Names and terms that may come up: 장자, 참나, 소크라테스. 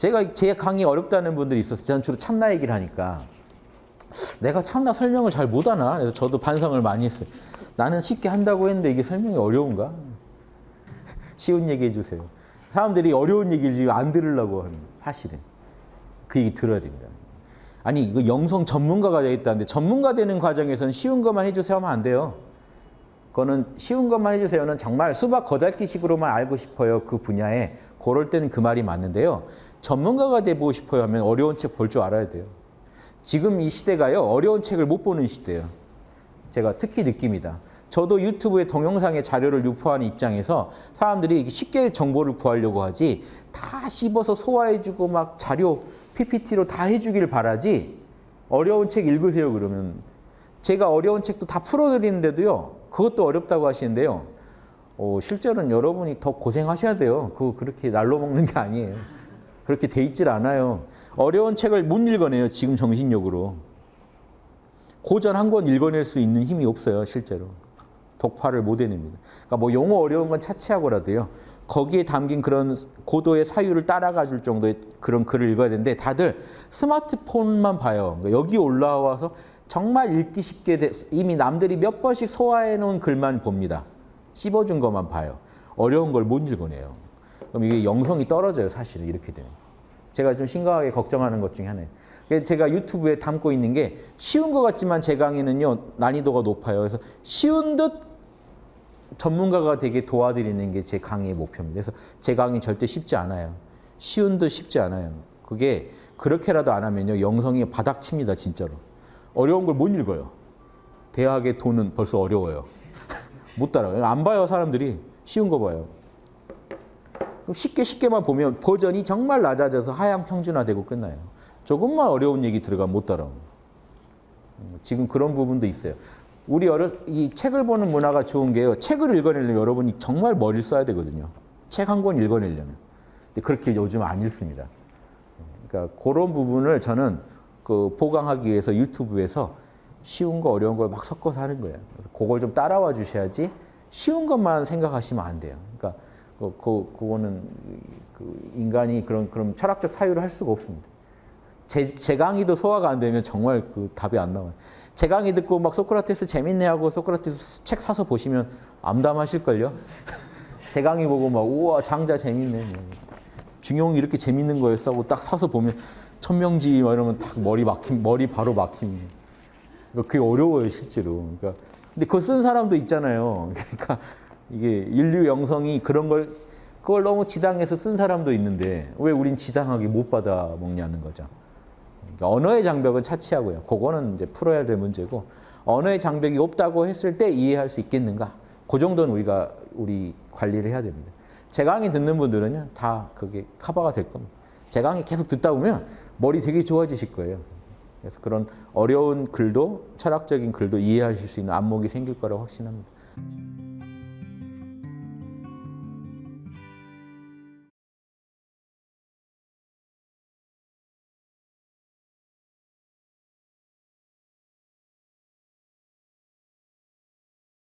제가 제 강의 어렵다는 분들이 있어서 저는 주로 참나 얘기를 하니까 내가 참나 설명을 잘 못하나? 그래서 저도 반성을 많이 했어요. 나는 쉽게 한다고 했는데 이게 설명이 어려운가? 쉬운 얘기 해주세요. 사람들이 어려운 얘기를 안 들으려고 하는, 사실은. 그 얘기 들어야 됩니다. 아니, 이거 영성 전문가가 되겠다는데 전문가 되는 과정에서는 쉬운 것만 해주세요 하면 안 돼요. 그거는 쉬운 것만 해주세요는 정말 수박 거달기식으로만 알고 싶어요. 그 분야에. 그럴 때는 그 말이 맞는데요. 전문가가 돼보고 싶어요 하면 어려운 책 볼 줄 알아야 돼요. 지금 이 시대가요, 어려운 책을 못 보는 시대예요. 제가 특히 느낍니다. 저도 유튜브에 동영상의 자료를 유포하는 입장에서 사람들이 쉽게 정보를 구하려고 하지 다 씹어서 소화해주고 막 자료, PPT로 다 해주길 바라지 어려운 책 읽으세요 그러면 제가 어려운 책도 다 풀어드리는데도요. 그것도 어렵다고 하시는데요. 실제로는 여러분이 더 고생하셔야 돼요. 그거 그렇게 날로 먹는 게 아니에요. 그렇게 돼 있질 않아요. 어려운 책을 못 읽어내요. 지금 정신력으로. 고전 한 권 읽어낼 수 있는 힘이 없어요. 실제로. 독파를 못 해냅니다. 그러니까 뭐 용어 어려운 건 차치하고라도요. 거기에 담긴 그런 고도의 사유를 따라가 줄 정도의 그런 글을 읽어야 되는데 다들 스마트폰만 봐요. 그러니까 여기 올라와서 정말 읽기 쉽게 이미 남들이 몇 번씩 소화해 놓은 글만 봅니다. 씹어준 것만 봐요. 어려운 걸 못 읽어내요. 그럼 이게 영성이 떨어져요. 사실은 이렇게 되면. 제가 좀 심각하게 걱정하는 것 중에 하나예요. 제가 유튜브에 담고 있는 게 쉬운 것 같지만 제 강의는요. 난이도가 높아요. 그래서 쉬운 듯 전문가가 되게 도와드리는 게 제 강의의 목표입니다. 그래서 제 강의 절대 쉽지 않아요. 쉬운 듯 쉽지 않아요. 그게 그렇게라도 안 하면요. 영성이 바닥칩니다. 진짜로. 어려운 걸 못 읽어요. 대학의 돈은 벌써 어려워요. 못 따라가요. 안 봐요. 사람들이. 쉬운 거 봐요. 쉽게만 보면 버전이 정말 낮아져서 하향 평준화되고 끝나요. 조금만 어려운 얘기 들어가면 못 따라옵니다. 지금 그런 부분도 있어요. 우리 이 책을 보는 문화가 좋은 게요. 책을 읽어내려면 여러분이 정말 머리를 써야 되거든요. 책 한 권 읽어내려면. 근데 그렇게 요즘 안 읽습니다. 그러니까 그런 부분을 저는 보강하기 위해서 유튜브에서 쉬운 거 어려운 걸 막 섞어서 하는 거예요. 그걸 좀 따라와 주셔야지 쉬운 것만 생각하시면 안 돼요. 그러니까 그거는 인간이 그런 철학적 사유를 할 수가 없습니다. 제 강의도 소화가 안 되면 정말 답이 안 나와요. 제 강의 듣고 막 소크라테스 재밌네 하고 소크라테스 책 사서 보시면 암담하실걸요? 제 강의 보고 막 우와 장자 재밌네. 중용이 이렇게 재밌는 거였어 하고 딱 사서 보면 천명지 막 이러면 딱 머리 바로 막힙니다. 그게 어려워요 실제로. 그러니까 근데 그거 쓴 사람도 있잖아요. 그러니까 이게 인류 영성이 그걸 너무 지당해서 쓴 사람도 있는데 왜 우린 지당하게 못 받아 먹냐는 거죠. 그러니까 언어의 장벽은 차치하고요. 그거는 이제 풀어야 될 문제고 언어의 장벽이 없다고 했을 때 이해할 수 있겠는가? 그 정도는 우리 관리를 해야 됩니다. 제 강의 듣는 분들은요, 다 그게 커버가 될 겁니다. 제 강의 계속 듣다 보면 머리 되게 좋아지실 거예요. 그래서 그런 어려운 글도 철학적인 글도 이해하실 수 있는 안목이 생길 거라고 확신합니다.